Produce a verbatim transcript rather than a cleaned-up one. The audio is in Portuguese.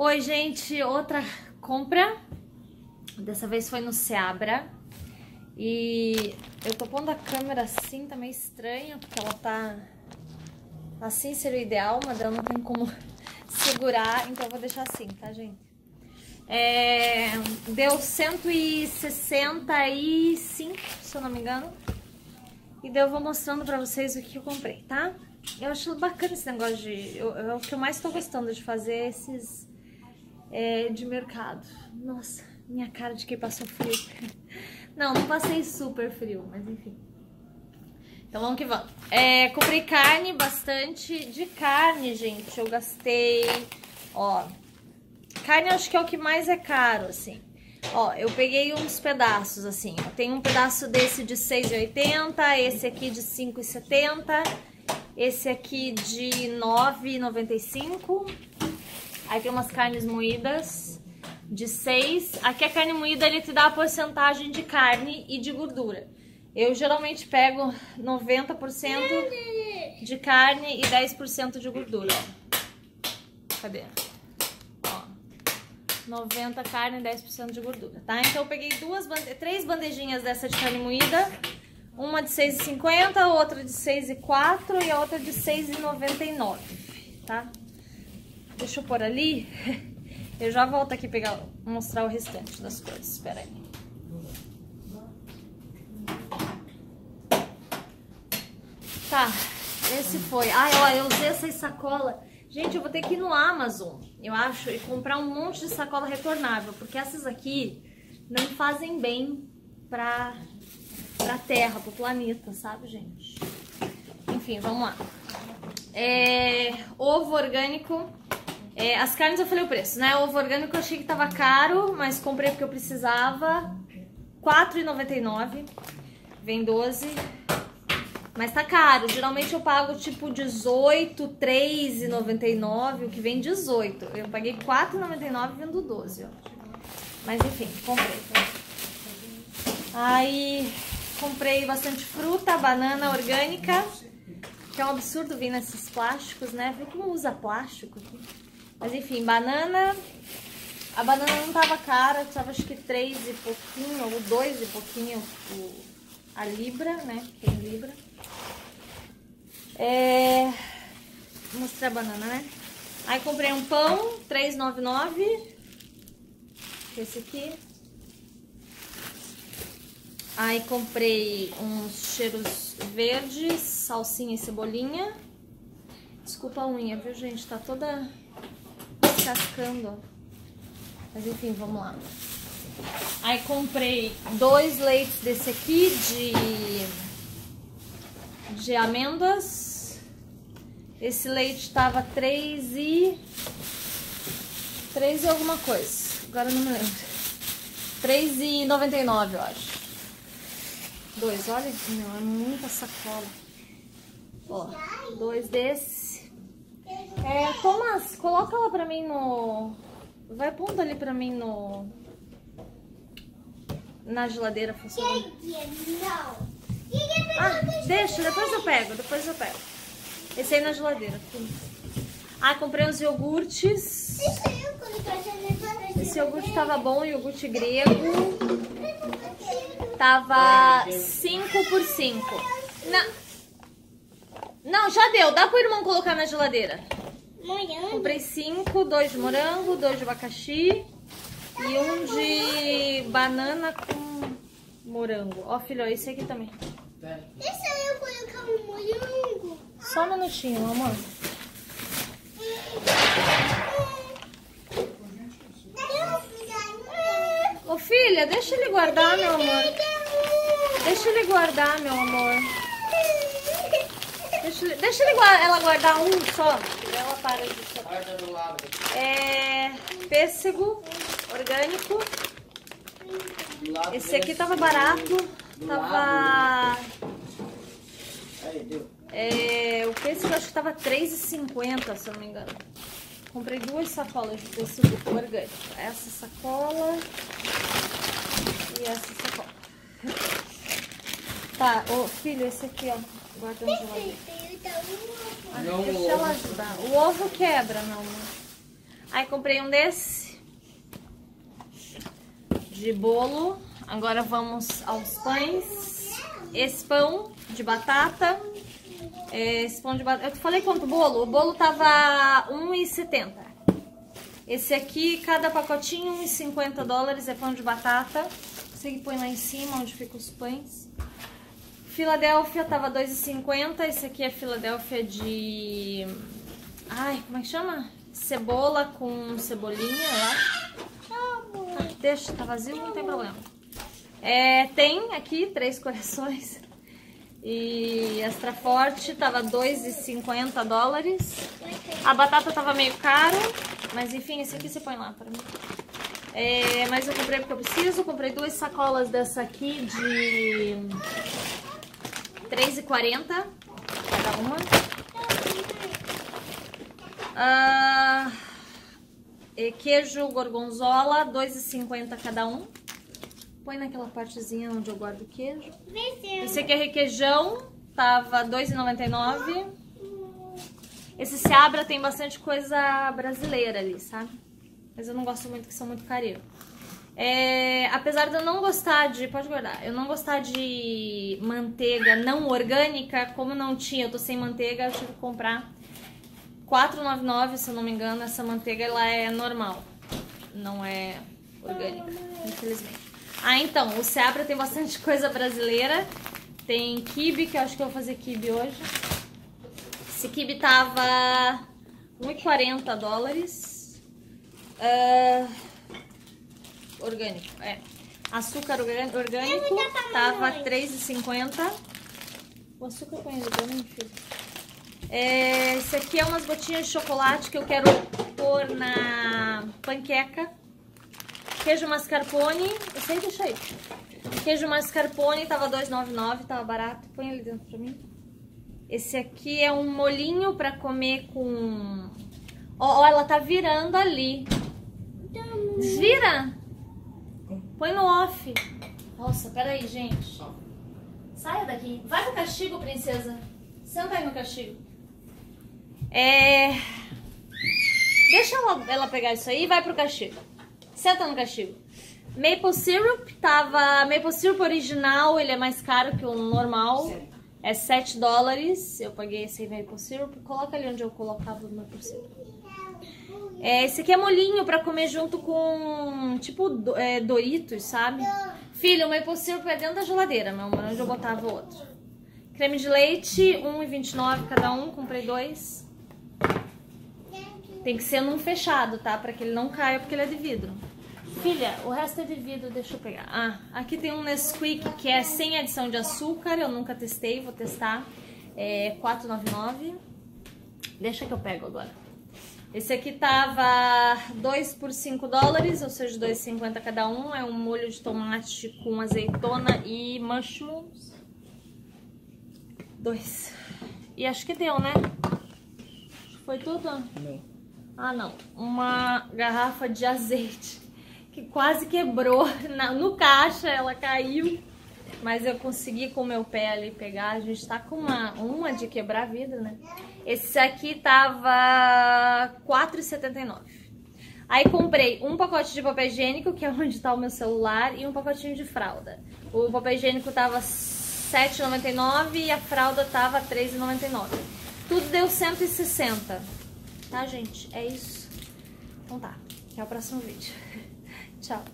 Oi, gente, outra compra. Dessa vez foi no Seabra. E eu tô pondo a câmera assim, tá meio estranha, porque ela tá... Assim seria o ideal, mas eu não tenho como segurar, então eu vou deixar assim, tá, gente? É, deu cento e sessenta e cinco, se eu não me engano. E daí eu vou mostrando pra vocês o que eu comprei, tá? Eu acho bacana esse negócio de... Eu, eu, é o que eu mais tô gostando de fazer, esses... É, de mercado. Nossa, minha cara de quem passou frio. Não, não passei super frio, mas enfim. Então vamos que vamos. É, comprei carne, bastante de carne, gente. Eu gastei... Ó... Carne acho que é o que mais é caro, assim. Ó, eu peguei uns pedaços, assim. Ó, tem um pedaço desse de seis reais e oitenta, esse aqui de cinco reais e setenta, esse aqui de nove reais e noventa e cinco. Aí tem umas carnes moídas de seis reais. Aqui a carne moída, ele te dá a porcentagem de carne e de gordura. Eu geralmente pego noventa por cento de carne e dez por cento de gordura, ó. Cadê? noventa carne e dez por cento de gordura, tá? Então eu peguei duas, bande... três bandejinhas dessa de carne moída, uma de seis reais e cinquenta, outra de seis reais e quatro e a outra de seis reais e noventa e nove, tá? Deixa eu pôr ali, eu já volto aqui pegar, mostrar o restante das coisas, espera aí. Tá, esse foi. Ai, ó, eu usei essa sacola. Gente, eu vou ter que ir no Amazon, eu acho, e comprar um monte de sacola retornável, porque essas aqui não fazem bem pra, pra terra, pro planeta, sabe, gente? Enfim, vamos lá. É, ovo orgânico. É, as carnes eu falei o preço, né? Ovo orgânico eu achei que tava caro, mas comprei porque eu precisava. quatro reais e noventa e nove, vem doze. Mas tá caro, geralmente eu pago tipo dezoito, três reais e noventa e nove, o que vem dezoito. Eu paguei quatro reais e noventa e nove vendo doze, ó. Mas enfim, comprei. Aí comprei bastante fruta, banana orgânica, que é um absurdo vir nesses plásticos, né? Vê como usa plástico aqui. Mas enfim, banana. A banana não tava cara, tava acho que três e pouquinho, ou dois e pouquinho o... A libra, né? Tem libra. É... Vou mostrar a banana, né? Aí comprei um pão, três reais e noventa e nove. Esse aqui. Aí comprei uns cheiros verdes, salsinha e cebolinha. Desculpa a unha, viu, gente? Tá toda descascando, ó. Mas enfim, vamos lá. Aí comprei dois leites desse aqui de, de amêndoas. Esse leite tava três e... três e alguma coisa. Agora eu não me lembro. três e noventa e nove, eu acho. Dois, olha aqui, meu, é muita sacola. Ó, dois desse. É, Thomas, coloca lá pra mim no... Vai pondo ali pra mim no... Na geladeira funciona. Não. Ah, deixa, depois eu pego, depois eu pego. Esse aí na geladeira. Ah, comprei uns iogurtes. Esse iogurte tava bom, iogurte grego. Tava cinco por cinco. Não, não, já deu. Dá pro irmão colocar na geladeira. Comprei cinco, dois de morango, dois de abacaxi. E um de banana com morango. Ó, filho, ó, esse aqui também. Deixa eu colocar um morango. Só um minutinho, amor. Ô, filha, deixa ele guardar, meu amor. Deixa ele guardar, meu amor. Deixa, ele... deixa ele guarda... ela guardar um só. Ela para de chorar. É... Pêssego orgânico. Esse aqui tava barato. Tava... É, o pêssego acho que tava três reais e cinquenta, se eu não me engano. Comprei duas sacolas de pêssego orgânico. Essa sacola e essa sacola. Tá, ô filho, esse aqui, ó. Guarda no geladeiro. Ah, deixa ela ajudar. O ovo quebra, meu amor. Aí comprei um desse de bolo. Agora vamos aos pães. Esse pão de batata. Esse pão de batata. Eu falei quanto bolo? O bolo tava um e setenta. Esse aqui, cada pacotinho, um e cinquenta dólares. É pão de batata. Você que põe lá em cima onde ficam os pães. Filadélfia tava dois e cinquenta. Esse aqui é Filadélfia de... Ai, como é que chama? Cebola com cebolinha, eu acho. Ah, deixa, tá vazio, não tem problema. É, tem aqui três corações. E extra forte, tava dois e cinquenta dólares. A batata tava meio cara, mas enfim, esse aqui você põe lá pra mim. É, mas eu comprei porque eu preciso. Comprei duas sacolas dessa aqui de três e quarenta cada uma. Ah, e queijo gorgonzola, dois e cinquenta cada um. Põe naquela partezinha onde eu guardo o queijo. Esse aqui é requeijão, tava dois e noventa e nove. Esse Seabra tem bastante coisa brasileira ali, sabe? Mas eu não gosto muito, que são muito caros. É, apesar de eu não gostar de... Pode guardar. Eu não gostar de manteiga não orgânica, como não tinha, eu tô sem manteiga, eu tive que comprar quatro e noventa e nove, se eu não me engano. Essa manteiga, ela é normal. Não é orgânica, infelizmente. Ah, então, o Seabra tem bastante coisa brasileira. Tem quibe, que eu acho que eu vou fazer quibe hoje. Esse quibe tava um e quarenta dólares. Uh, orgânico, é. Açúcar orgânico tava três e cinquenta. O açúcar põe ele pra mim, filho. É, esse aqui é umas gotinhas de chocolate que eu quero pôr na panqueca. Queijo mascarpone, eu sei, deixa aí. Queijo mascarpone tava dois e noventa e nove, tava barato. Põe ele dentro pra mim. Esse aqui é um molinho pra comer com... Ó, oh, oh, ela tá virando ali. Desvira! Põe no off. Nossa, peraí, gente. Saia daqui. Vai pro castigo, princesa. Senta aí no castigo. É... Deixa ela, ela pegar isso aí e vai pro castigo. Senta no castigo. Maple syrup tava... Maple syrup original, ele é mais caro que o normal. É sete dólares. Eu paguei esse maple syrup. Coloca ali onde eu colocava o maple syrup. É, esse aqui é molinho pra comer junto com... Tipo do, é, Doritos, sabe? Filho, o maple syrup é dentro da geladeira, meu amor. Onde eu botava o outro. Creme de leite, um e vinte e nove cada um. Comprei dois. Tem que ser num fechado, tá? Pra que ele não caia, porque ele é de vidro. Filha, o resto é de vidro, deixa eu pegar. Ah, aqui tem um Nesquik que é sem adição de açúcar. Eu nunca testei, vou testar. É quatro e noventa e nove. Deixa que eu pego agora. Esse aqui tava dois por cinco dólares, ou seja, dois e cinquenta cada um. É um molho de tomate com azeitona e mushrooms. Dois. E acho que deu, né? Foi tudo? Não. Ah, não. Uma garrafa de azeite que quase quebrou na, no caixa, ela caiu. Mas eu consegui com o meu pé ali pegar. A gente tá com uma, uma de quebrar a vida, né? Esse aqui tava quatro e setenta e nove. Aí comprei um pacote de papel higiênico, que é onde tá o meu celular, e um pacotinho de fralda. O papel higiênico tava sete e noventa e nove e a fralda tava três e noventa e nove. Tudo deu cento e sessenta. Tá, gente? É isso. Então tá. Até o próximo vídeo. Tchau.